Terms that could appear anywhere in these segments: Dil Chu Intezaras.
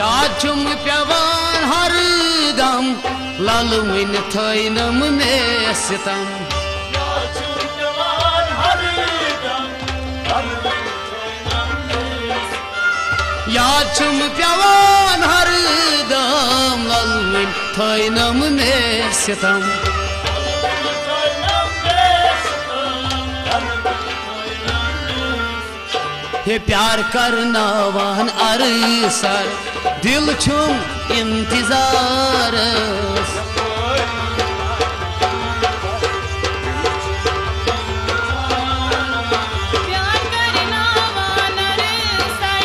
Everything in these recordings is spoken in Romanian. Yachum pyavan haridam lalwin thainam nesitam Yachum pyavan haridam lalwin thainam nesitam Yachum pyavan haridam lalwin thainam nesitam हे प्यार करना वाहन अरसर दिल छू इंतजारस प्यार करना वाहन अरसर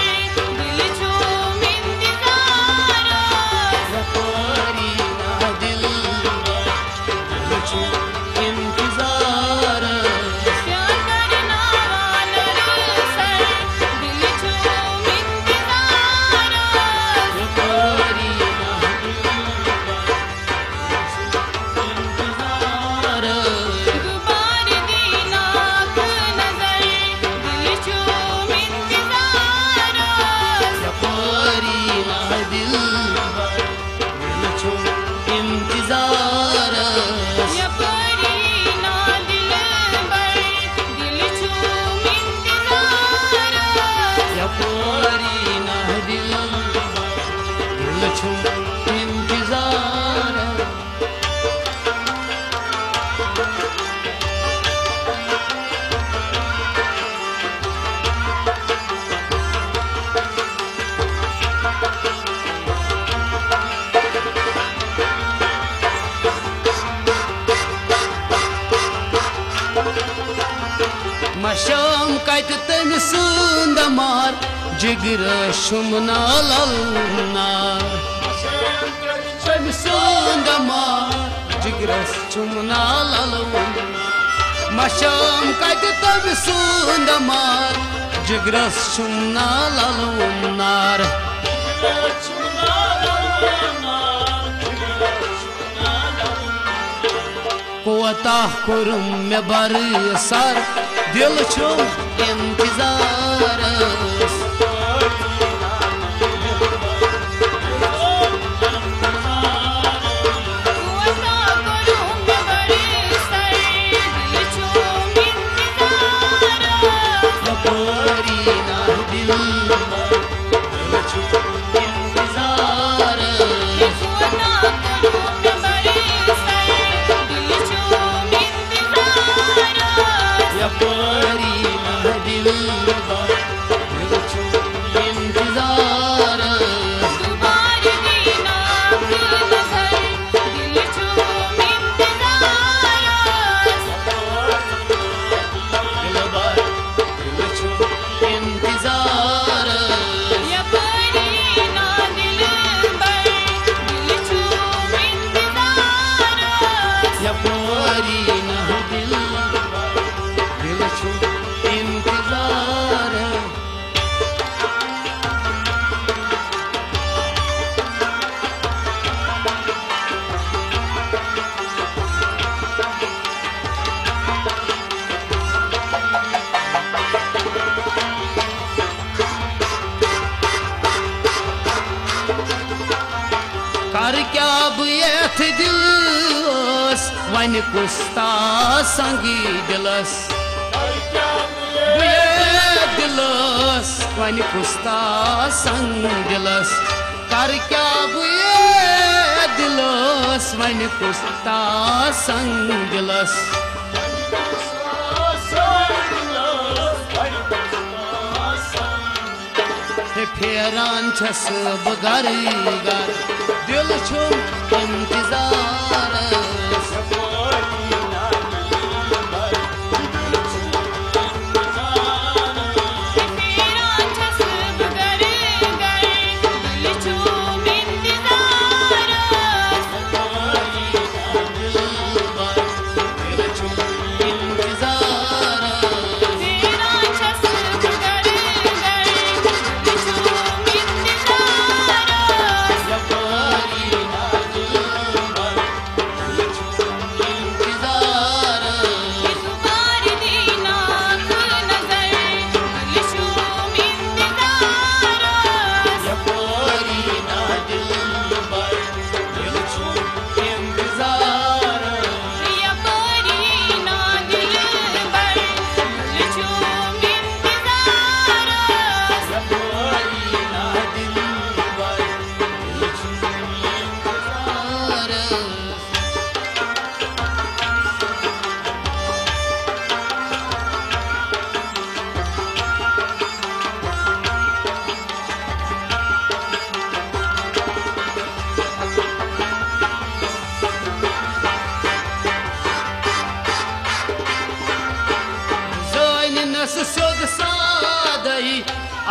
दिल छू इंतजारस रखोरी ना दिल दिल छू इंतजारस Maşam kayt temsunda mar jigra shumna lalnar Maşam kayt temsunda mar jigra shumna lalnar Maşam kayt temsunda mar jigra shumna lalnar Kota kurum me bar sar Dil chu intezaras Vani kusta sangi dilas Buyat dilas Vani kusta sangi dilas Kar kya buyat dilas Vani kusta sangi dilas Vani kusta sangi dilas Vani kusta sangi dilas He pheran chas bagari gar Dil chu intezaras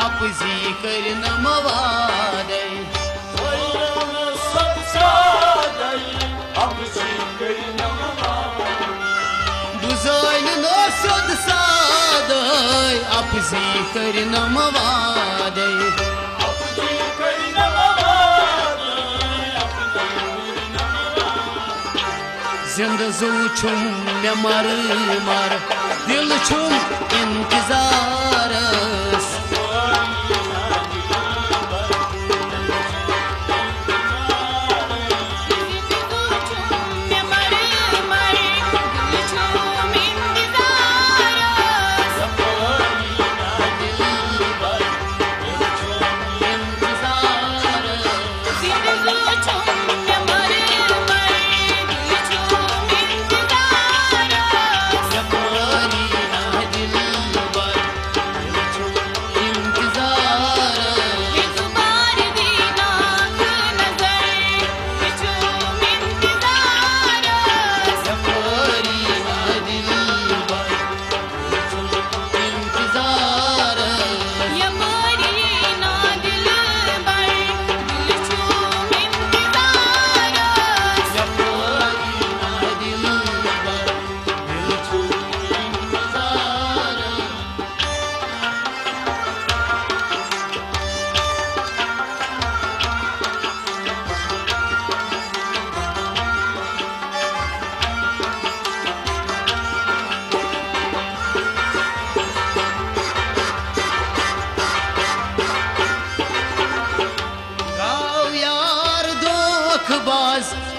ap zikr namavade soyram sab sadai ap zikr namavade buzayn no sad sadai ap zikr namavade ap zikr namavade ap zikr namavade zindazun chum me mar dil chum intezaras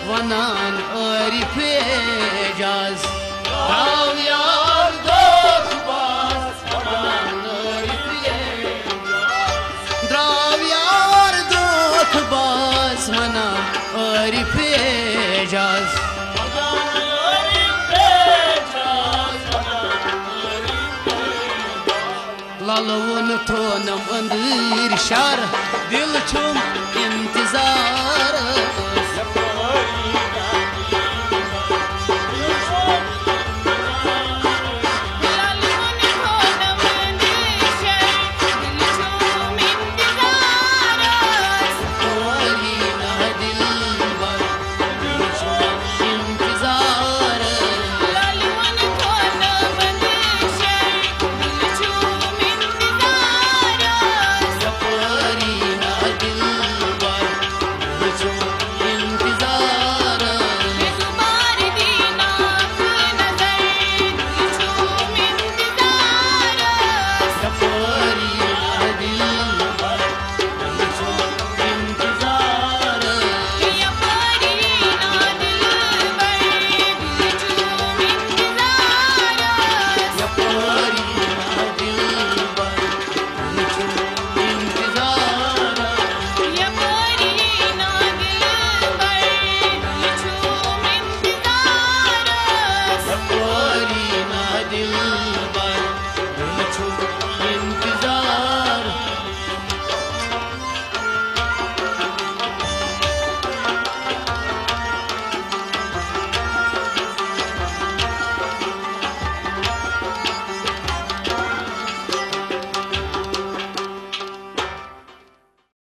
vanan arife jaz rav yar dok bas vanan arife jaz rav yar dok bas vanan arife jaz vanan arife jaz vanan arife jaz lalavun tonam andir shar dil chum intezaras